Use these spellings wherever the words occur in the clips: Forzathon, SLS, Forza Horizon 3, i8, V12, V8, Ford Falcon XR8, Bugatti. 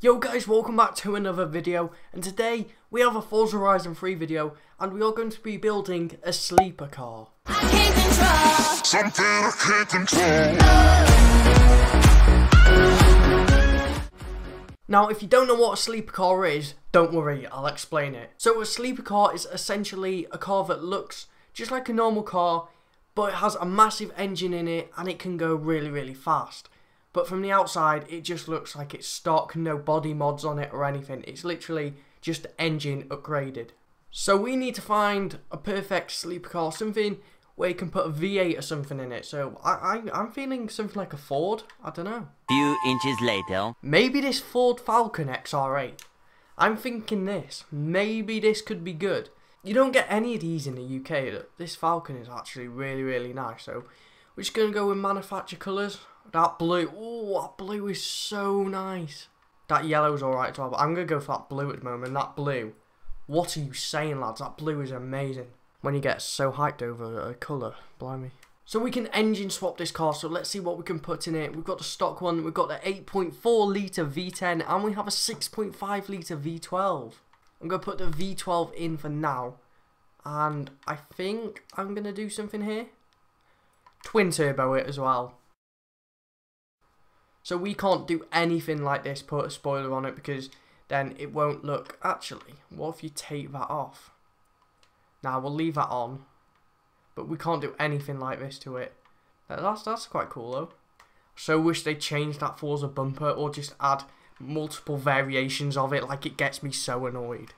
Yo guys, welcome back to another video, and today we have a Forza Horizon 3 video and we are going to be building a sleeper car. I can't control something I can't control. Now if you don't know what a sleeper car is, don't worry, I'll explain it. So a sleeper car is essentially a car that looks just like a normal car, but it has a massive engine in it and it can go really really fast. But from the outside, it just looks like it's stock, no body mods on it or anything. It's literally just engine upgraded. So we need to find a perfect sleeper car, something where you can put a V8 or something in it. So I'm feeling something like a Ford, I don't know. Few inches later. Maybe this Ford Falcon XR8. I'm thinking this, maybe this could be good. You don't get any of these in the UK. This Falcon is actually really, really nice. So we're just going to go with manufacturer colours. That blue, oh, that blue is so nice. That yellow's alright as well, but I'm going to go for that blue at the moment. That blue, what are you saying, lads? That blue is amazing. When you get so hyped over a colour, blimey. So we can engine swap this car, so let's see what we can put in it. We've got the stock one, we've got the 8.4 litre V10, and we have a 6.5 litre V12. I'm going to put the V12 in for now, and I think I'm going to do something here. Twin turbo it as well. So we can't do anything like this, put a spoiler on it, because then it won't look. Actually, what if you take that off? Now we'll leave that on, but we can't do anything like this to it. That's quite cool though. So wish they changed that Forza bumper or just add multiple variations of it. Like, it gets me so annoyed.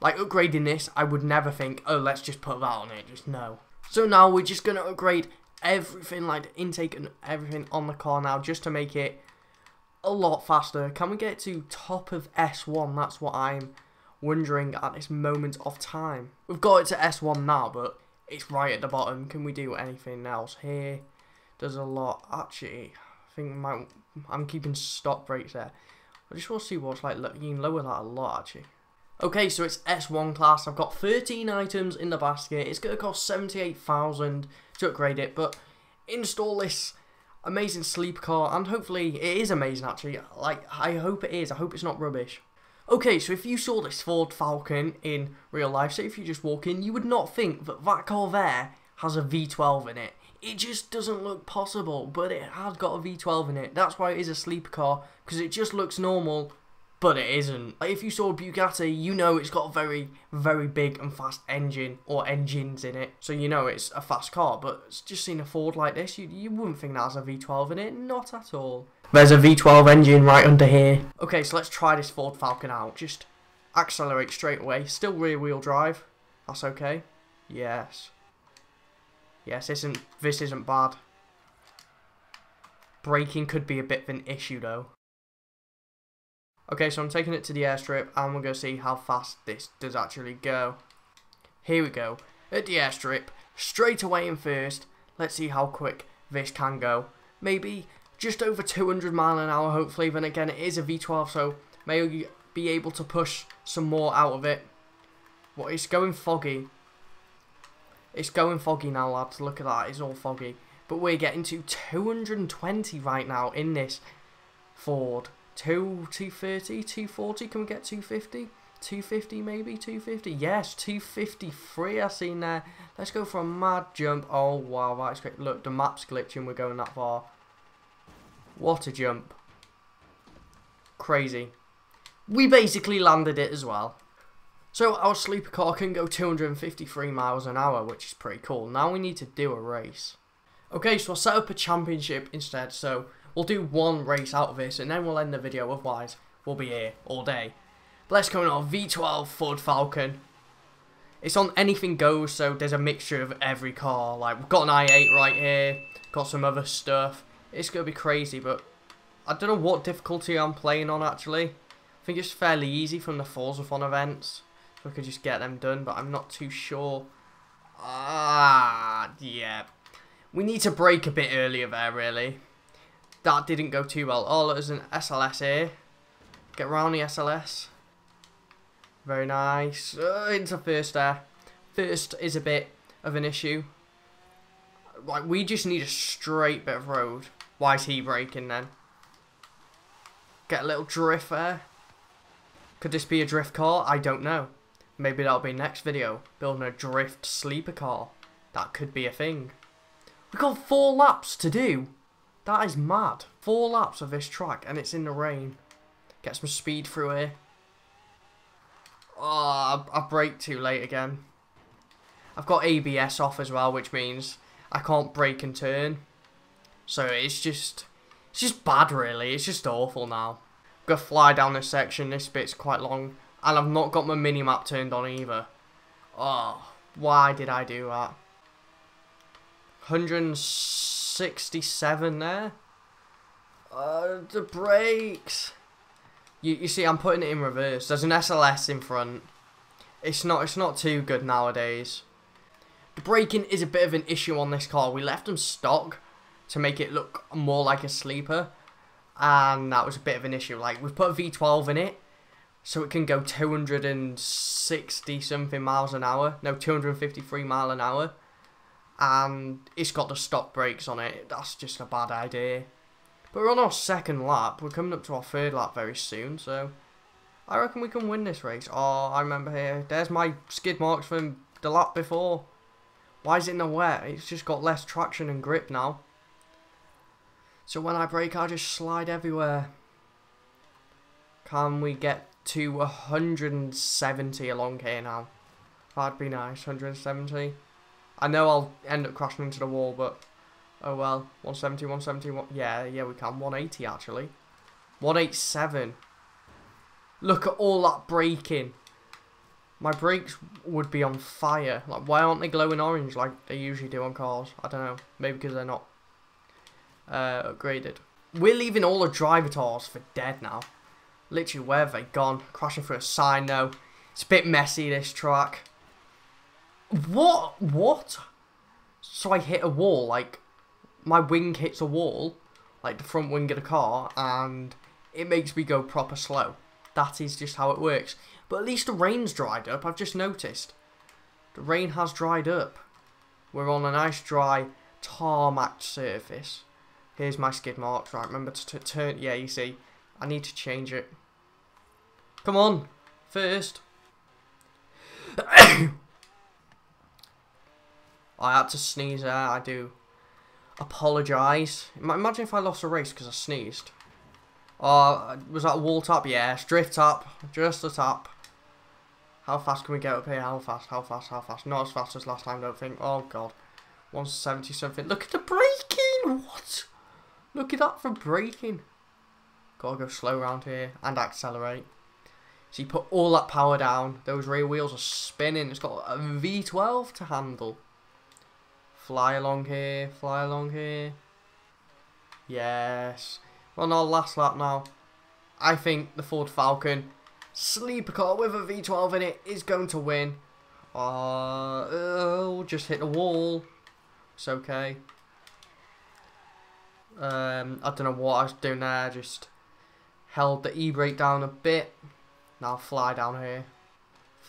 Like, upgrading this, I would never think, oh, let's just put that on it. Just no. So now we're just going to upgrade everything, like the intake and everything on the car now, just to make it a lot faster. Can we get to top of S1? That's what I'm wondering at this moment of time. We've got it to S1 now, but it's right at the bottom. Can we do anything else here? There's a lot. Actually, I think I'm keeping stock brakes there. I just want to see what's like. You can lower that a lot actually. Okay, so it's S1 class. I've got 13 items in the basket. It's going to cost 78,000 to upgrade it, but install this amazing sleep car, and hopefully it is amazing actually. Like, I hope it is. I hope it's not rubbish. Okay, so if you saw this Ford Falcon in real life, so if you just walk in, you would not think that that car there has a V12 in it. It just doesn't look possible, but it has got a V12 in it. That's why it is a sleep car, because it just looks normal, but it isn't. Like, if you saw a Bugatti, you know it's got a very, very big and fast engine, or engines in it. So you know it's a fast car, but just seeing a Ford like this, you wouldn't think that has a V12 in it. Not at all. There's a V12 engine right under here. Okay, so let's try this Ford Falcon out. Just accelerate straight away. Still rear wheel drive. That's okay. Yes. Yes, this isn't bad. Braking could be a bit of an issue though. Okay, so I'm taking it to the airstrip, and we're going to see how fast this does actually go. Here we go. At the airstrip, straight away in first. Let's see how quick this can go. Maybe just over 200 miles an hour, hopefully. Then again, it is a V12, so may be able to push some more out of it. Well, it's going foggy. It's going foggy now, lads. Look at that. It's all foggy. But we're getting to 220 right now in this Ford. 230, 240, can we get 250? 250 maybe, 250, yes, 253 I've seen there. Let's go for a mad jump. Oh wow, that's great. Look, the map's glitching, we're going that far. What a jump. Crazy. We basically landed it as well. So our sleeper car can go 253 miles an hour, which is pretty cool. Now we need to do a race. Okay, so I'll set up a championship instead, so we'll do one race out of this, and then we'll end the video, otherwise we'll be here all day. But let's go on our V12 Ford Falcon. It's on anything goes, so there's a mixture of every car. Like, we've got an i8 right here, got some other stuff. It's going to be crazy, but I don't know what difficulty I'm playing on, actually. I think it's fairly easy from the Forzathon events. So we could just get them done, but I'm not too sure. Yeah. We need to brake a bit earlier there, really. That didn't go too well. Oh, there's an SLS here. Get around the SLS. Very nice. Into first there. First is a bit of an issue. Like, we just need a straight bit of road. Why is he braking then? Get a little drift there. Could this be a drift car? I don't know. Maybe that'll be next video. Building a drift sleeper car. That could be a thing. We've got 4 laps to do. That is mad. 4 laps of this track and it's in the rain. Get some speed through here. Oh, I brake too late again. I've got ABS off as well, which means I can't brake and turn. So it's just bad really. It's just awful now. I'm gonna fly down this section. This bit's quite long. And I've not got my minimap turned on either. Oh, why did I do that? 167 there. The brakes. You see, I'm putting it in reverse. There's an SLS in front. It's not too good nowadays. The braking is a bit of an issue on this car. We left them stock to make it look more like a sleeper. And that was a bit of an issue. Like, we've put a V12 in it. So it can go 260 something miles an hour. No, 253 mile an hour. And it's got the stock brakes on it. That's just a bad idea. But we're on our 2nd lap. We're coming up to our 3rd lap very soon, so I reckon we can win this race. Oh, I remember here. There's my skid marks from the lap before. Why is it in the wet? It's just got less traction and grip now. So when I brake, I just slide everywhere. Can we get to 170 along here now? That'd be nice, 170. I know I'll end up crashing into the wall, but oh well, 170, 171, yeah, we can, 180 actually, 187, look at all that braking, my brakes would be on fire, like why aren't they glowing orange like they usually do on cars, I don't know, maybe because they're not upgraded. We're leaving all the driver tars for dead now, literally where have they gone, crashing through a sign though, it's a bit messy this track. What? So I hit a wall, like, my wing hits a wall, like the front wing of the car, and it makes me go proper slow. That is just how it works. But at least the rain's dried up, I've just noticed. The rain has dried up. We're on a nice dry tarmac surface. Here's my skid marks, right, remember to turn, yeah, you see, I need to change it. Come on, first. I had to sneeze there, I do apologise. Imagine if I lost a race because I sneezed. Was that a wall tap? Yes, drift tap, just a tap. How fast can we get up here? How fast? Not as fast as last time, I don't think. Oh god, 170 something. Look at the braking, what? Look at that for braking. Gotta go slow around here and accelerate. So you put all that power down, those rear wheels are spinning, it's got a V12 to handle. Fly along here, yes, we're on our last lap now. I think the Ford Falcon sleeper car with a V12 in it is going to win. Oh, just hit the wall, it's okay. I don't know what I was doing there, just held the e-brake down a bit, now fly down here,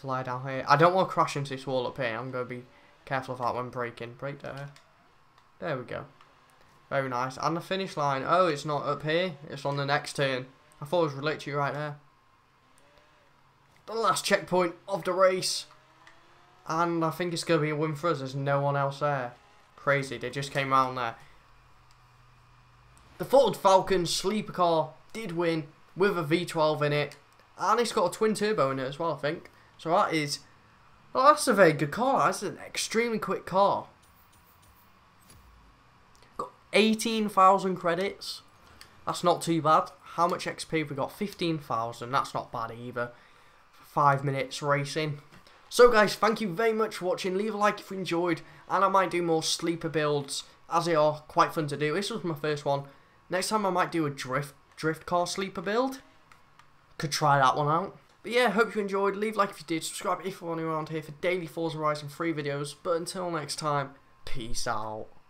I don't want to crash into this wall up here, I'm going to be careful of that when braking. Brake there. There we go. Very nice. And the finish line. Oh, it's not up here. It's on the next turn. I thought it was literally right there. The last checkpoint of the race. And I think it's going to be a win for us. There's no one else there. Crazy. They just came round there. The Ford Falcon sleeper car did win with a V12 in it. And it's got a twin turbo in it as well, I think. So that is... well, that's a very good car. That's an extremely quick car. Got 18,000 credits. That's not too bad. How much XP have we got? 15,000. That's not bad either. 5 minutes racing. So, guys, thank you very much for watching. Leave a like if you enjoyed. And I might do more sleeper builds, as they are quite fun to do. This was my first one. Next time I might do a drift car sleeper build. Could try that one out. But yeah, hope you enjoyed, leave a like if you did, subscribe if you're new around here for daily Forza Horizon 3 videos, but until next time, peace out.